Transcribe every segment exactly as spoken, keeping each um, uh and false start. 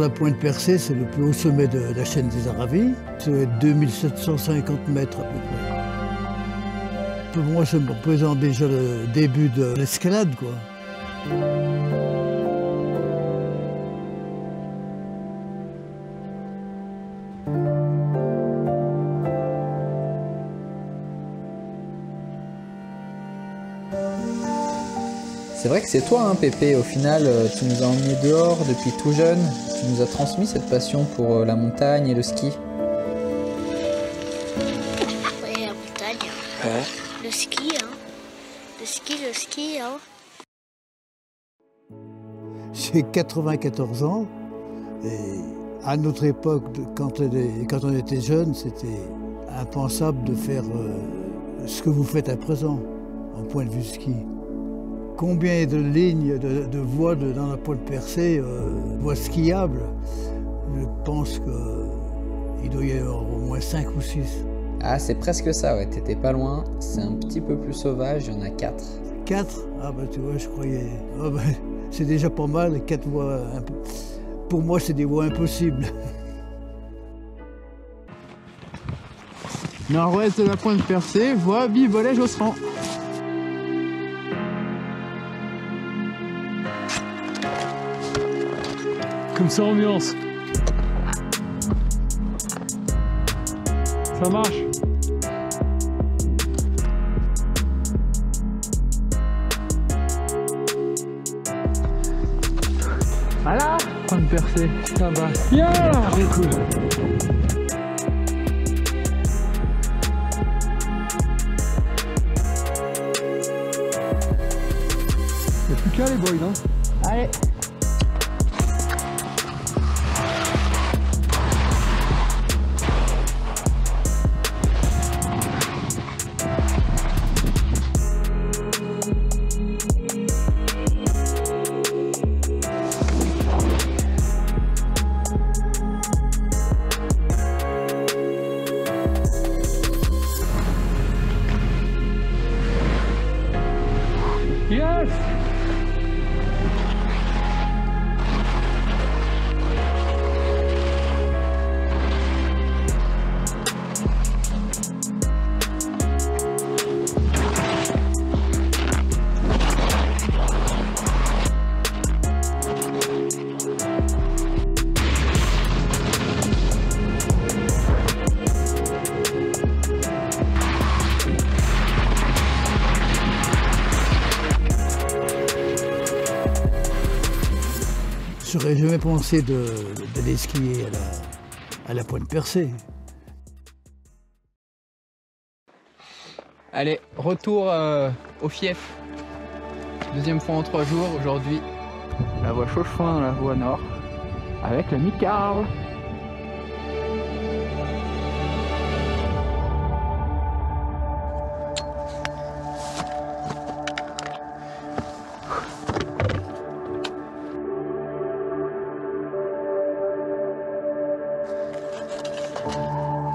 la Pointe Percée, c'est le plus haut sommet de la chaîne des Aravis. Ça doit être deux mille sept cent cinquante mètres à peu près. Pour moi, ça me représente déjà le début de l'escalade, quoi. C'est vrai que c'est toi, hein, Pépé, au final, tu nous as emmenés dehors depuis tout jeune. Tu nous as transmis cette passion pour la montagne et le ski. Oui, la montagne. Hein. Ouais. Le ski, hein. Le ski, le ski, hein. J'ai quatre-vingt-quatorze ans et à notre époque, quand on était jeune, c'était impensable de faire ce que vous faites à présent, en point de vue ski. Combien de lignes, de, de voies de, dans la Pointe Percée, euh, voies skiables? Je pense qu'il doit y avoir au moins cinq ou six. Ah, c'est presque ça, ouais, t'étais pas loin. C'est un petit peu plus sauvage, il y en a quatre. Quatre? Ah bah tu vois, je croyais... Ah, bah, c'est déjà pas mal, quatre voies... Imp... Pour moi, c'est des voies impossibles. Nord-ouest de la Pointe Percée, voie Bivolet-Josserand. Comme ça, ambiance. Ça marche. Voilà. Pointe Percée, ça va. Yeah. Très cool. Y'a plus qu'à les boys, hein. Allez. J'aurais jamais pensé d'aller skier à la, à la Pointe Percée. Allez, retour euh, au fief. Deuxième fois en trois jours aujourd'hui. La voie Chauchon dans la voie nord, avec la Micarve.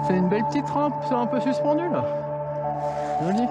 C'est une belle petite rampe, c'est un peu suspendu là. Joli.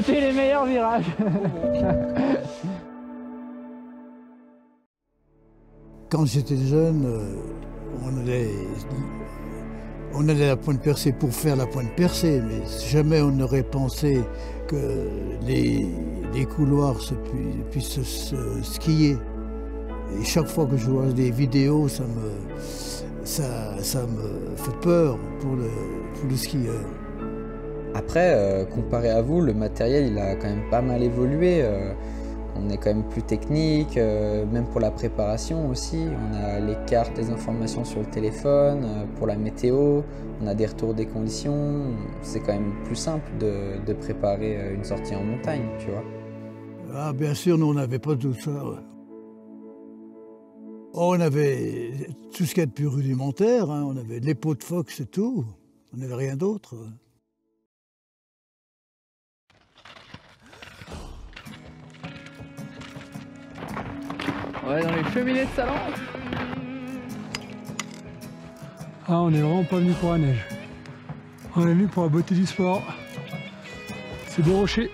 C'était les meilleurs virages. Quand j'étais jeune, on allait, on allait à la Pointe Percée pour faire la Pointe Percée, mais jamais on n'aurait pensé que les, les couloirs se, puissent se skier. Et chaque fois que je vois des vidéos, ça me, ça, ça me fait peur pour le, pour le skieur. Après, euh, comparé à vous, le matériel il a quand même pas mal évolué. Euh... On est quand même plus technique, euh, même pour la préparation aussi. On a les cartes, les informations sur le téléphone, euh, pour la météo, on a des retours des conditions. C'est quand même plus simple de, de préparer une sortie en montagne, tu vois. Ah, bien sûr, nous, on n'avait pas tout ça. Oh, on avait tout ce qu'il y a de plus rudimentaire, hein. On avait les peaux de phoque, c'est tout. On n'avait rien d'autre. Ouais, dans les cheminées de Salon. Ah, on est vraiment pas venu pour la neige. On est venu pour la beauté du sport. C'est des rochers.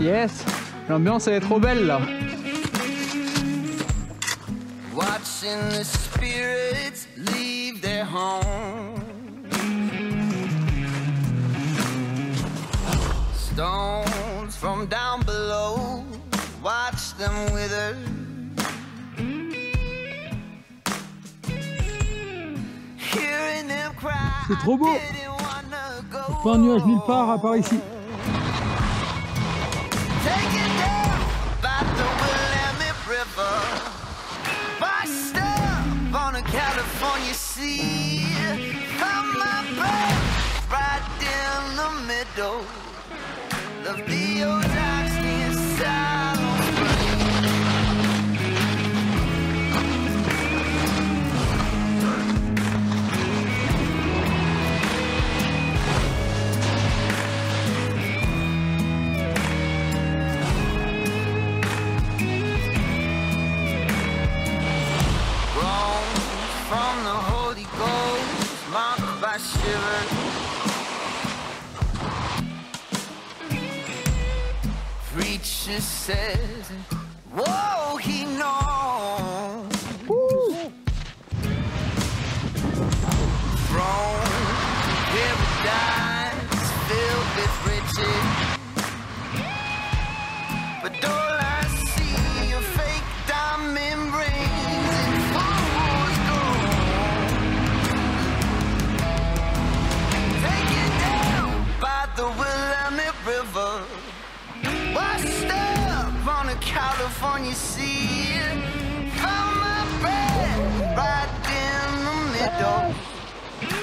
Yes, l'ambiance elle est trop belle là. Watching the spirits leave their home. Stones from down below, watch them wither. Hearing them cry, c'est trop beau. Pas un nuage nulle part à part ici.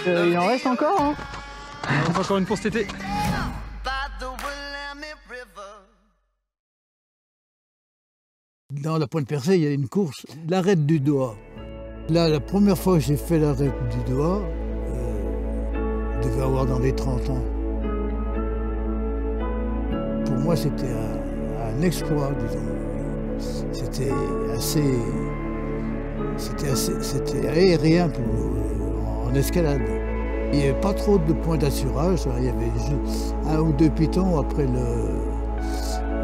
Euh, il en reste encore, hein. On fait encore une pour cet été. Dans la Pointe Percée, il y a une course, l'arrêt du doigt. Là, la première fois que j'ai fait l'arrêt du doigt, euh, je devais avoir dans les trente ans. Pour moi, c'était un, un exploit, disons. C'était assez... C'était aérien pour nous, en escalade. Il n'y avait pas trop de points d'assurage, il y avait juste un ou deux pitons après le,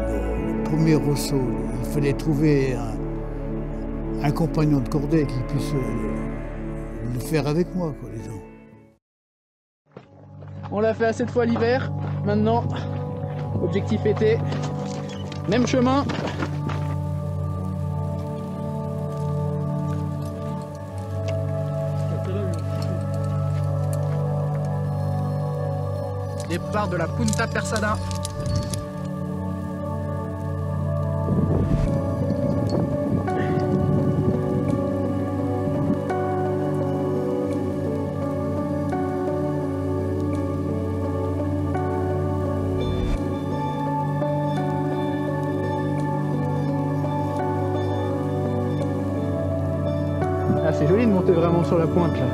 le, le premier ressaut. Il fallait trouver un, un compagnon de cordée qui puisse le, le faire avec moi, quoi, disons. On l'a fait assez de fois l'hiver, maintenant, objectif été, même chemin. Départ de la Pointe Percée. Ah, c'est joli de monter vraiment sur la pointe là.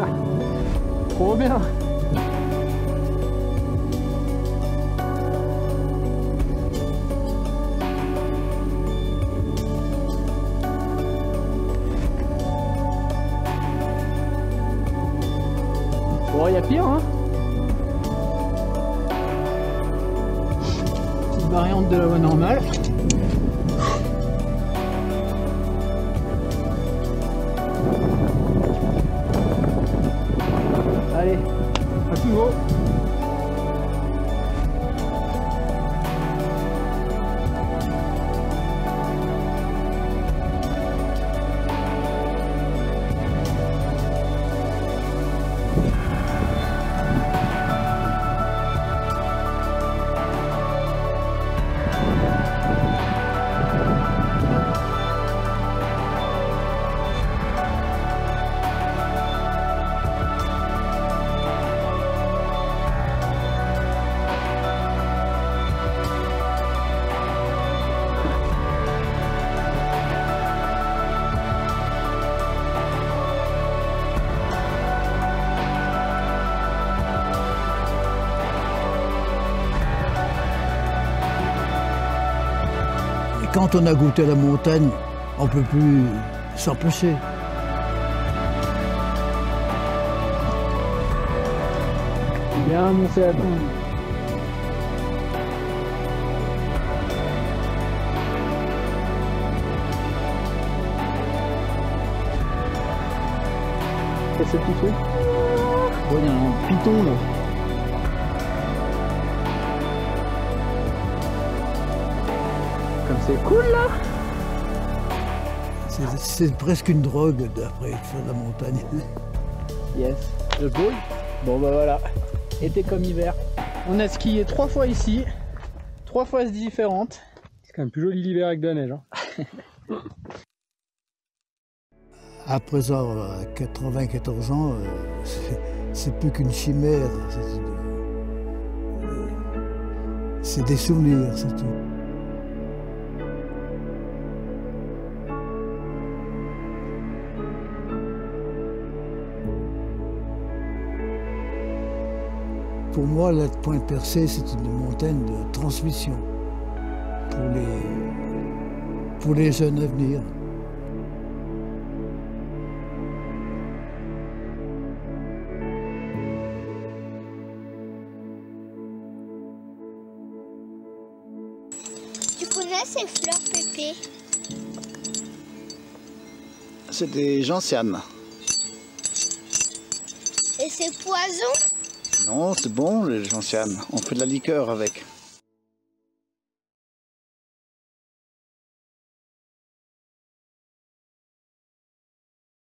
Ah, trop bien. Bon, il y a pire, hein. Une variante de la voie normale. Allez, à plus haut. Quand on a goûté la montagne, on ne peut plus s'empêcher. Bien, mon Seb. Qu'est-ce que tu fais? Oh, il y a un piton là. C'est cool là. C'est presque une drogue d'après de la montagne. Yes, le boule. Bon bah voilà, été comme hiver. On a skié trois fois ici, trois fois différentes. C'est quand même plus joli l'hiver avec de la neige. Hein. Après ça, à quatre-vingt-quatorze ans, c'est plus qu'une chimère. C'est des souvenirs, c'est tout. Pour moi, la Pointe Percée, c'est une montagne de transmission pour les, pour les jeunes à venir. Tu connais ces fleurs, Pépé? C'est des gentianes. Et c'est poison? Non, c'est bon, les gentianes. On fait de la liqueur avec.